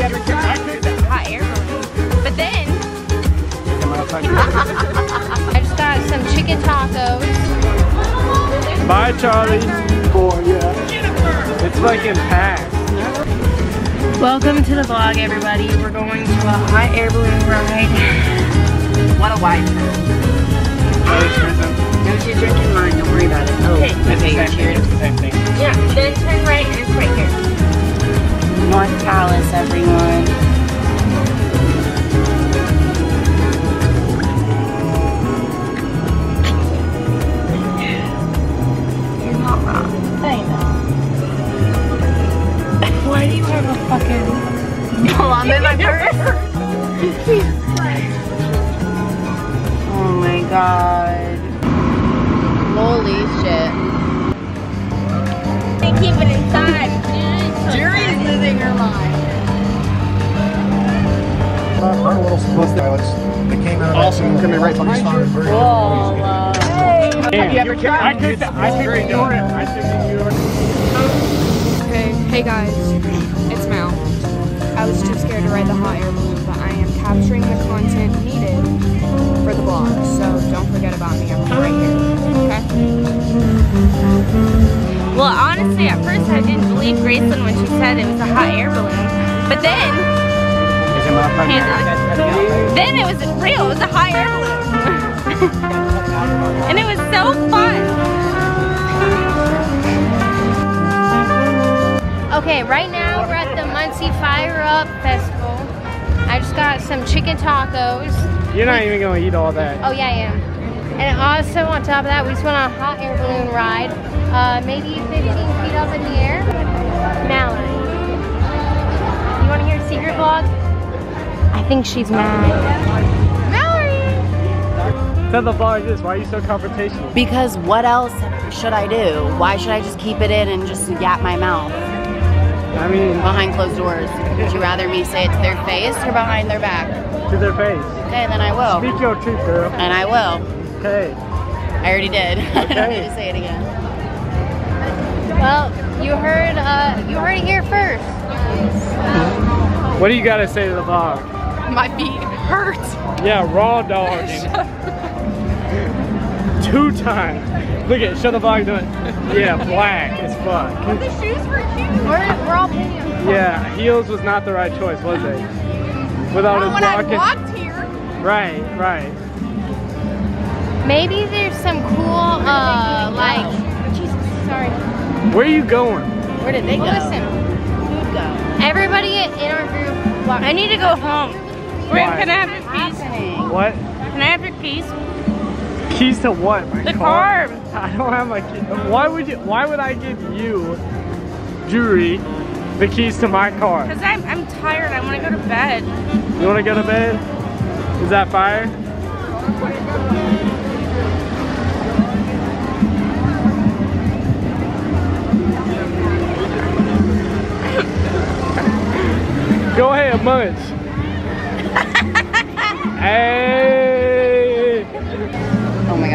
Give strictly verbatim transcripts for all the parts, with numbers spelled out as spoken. you ever tried hot air balloon. But then, I just got some chicken tacos. Bye, Charlie. Boy, yeah. It's like in packs. Welcome to the vlog, everybody. We're going to a hot air balloon ride. What a wife. No, she's drinking mine. Don't worry about it. Oh, okay. Okay, you're cheering. It's the same thing. Yeah, then turn right and it's right here. North Palace, everyone. Oh my god. Holy shit. They keep it inside. Jerry's living her life. Our little supposed pilots, they came out awesome. Coming right from the start. Hey! Have you ever tried? I picked up. I picked it up. I picked it up. Okay, hey guys. It's Mal. I was too scared to ride the hot air balloon, but I am capturing the content needed for the vlog, so don't forget about me. I'm right here, okay? Well, honestly, at first I didn't believe Gracelyn when she said it was a hot air balloon, but then, it, then it was real. It was a hot air balloon, and it was so fun. Okay, right now, Muncie Fire Up Festival. I just got some chicken tacos. You're not even gonna eat all that. Oh yeah, I am. And also on top of that, we just went on a hot air balloon ride, uh, maybe fifteen feet up in the air. Mallory, you want to hear a secret vlog? I think she's mad. Mallory. Tell the vloggers why are you so confrontational? Because what else should I do? Why should I just keep it in and just yap my mouth? I mean, behind closed doors. Would you rather me say it to their face or behind their back? To their face. Okay, then I will. Speak your truth, girl. And I will. Okay. I already did. Okay. I don't need to say it again. Well, you heard, uh, you heard it here first. What do you got to say to the vlog? My feet hurt. Yeah, raw dog. Two times. Look at it, shut the vlog doing it. Yeah, black as fuck. Well, the shoes were cute. We're, we're all paying. Yeah, heels was not the right choice, was it? With all this walking. I walked here. Right, right. Maybe there's some cool, uh, like, oh, Jesus, sorry. Where are you going? Where did they well, go? Listen, who'd go? Everybody in our group, well, I need to go home. Why? Can I have your keys? What? Can I have your keys? Keys to what? My the car? car. I don't have my keys. Why would you? Why would I give you, Jury, the keys to my car? Because I'm I'm tired. I want to go to bed. You want to go to bed? Is that fire? Go ahead, munch. Hey.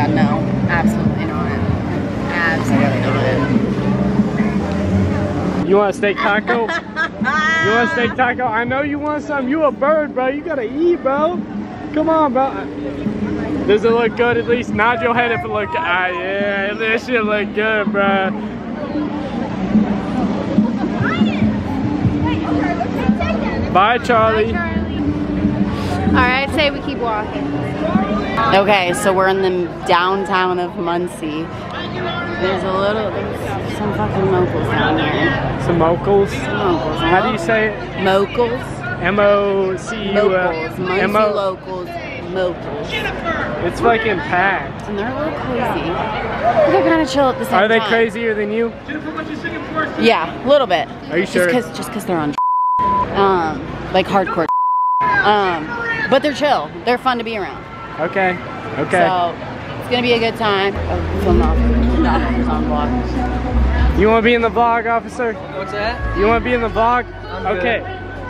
No, absolutely not. Absolutely not. You want a steak taco? You want a steak taco? I know you want some. You a bird, bro. You gotta eat, bro. Come on, bro. Does it look good at least? Nod your head if it look good. Ah, yeah, this shit look good, bro. Bye, Charlie. Bye, Charlie. All right, say we keep walking. Okay, so we're in the downtown of Muncie. There's a little, there's some fucking moguls down here. Some moguls? Some moguls. How do you say it? Moguls. M O C U L. Muncie locals. Moguls. It's fucking packed. And they're a little crazy. They're kind of chill at the same time. Are they crazier than you? Yeah, a little bit. Are you sure? Just because they're on Um, like hardcore Um. But they're chill. They're fun to be around. Okay. Okay. So it's gonna be a good time. You want to be in the vlog, officer? What's that? You want to be in the vlog? I'm okay.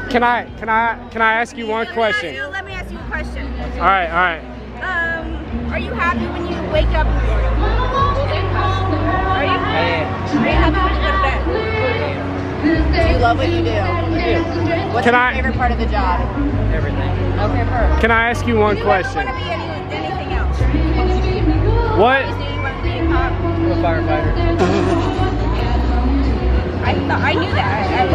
Good. Can I? Can I? Can I ask you, you one question? Ask you, let me ask you a question. All right. All right. Um. Are you happy when you wake up? Are you? Hey. Are you happy when you go to bed? Do you love what you do? I do. What's Can your I, favorite part of the job? Everything. Okay, perfect. Can I ask you one you question? You want to be any, anything else? What? You want to be a cop? I'm a firefighter. I thought I knew that. I,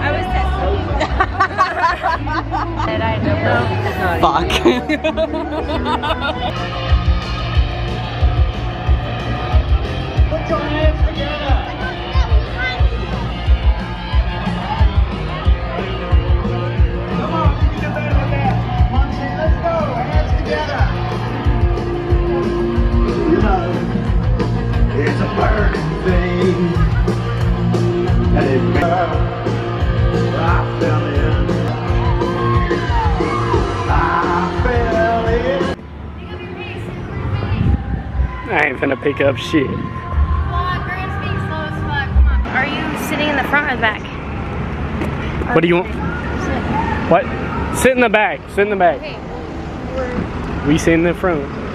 I was testing you. I was testing you. And I know. Fuck. Put your hands together. It's a burning thing, and it burns. I fell in. I fell in. Pick up your pace. I ain't finna pick up shit. Come on, Grace, being slow as fuck. Come on. Are you sitting in the front or the back? What or do you want? Sit. What? Sit in the back. Sit in the back. Okay. We sit in the front.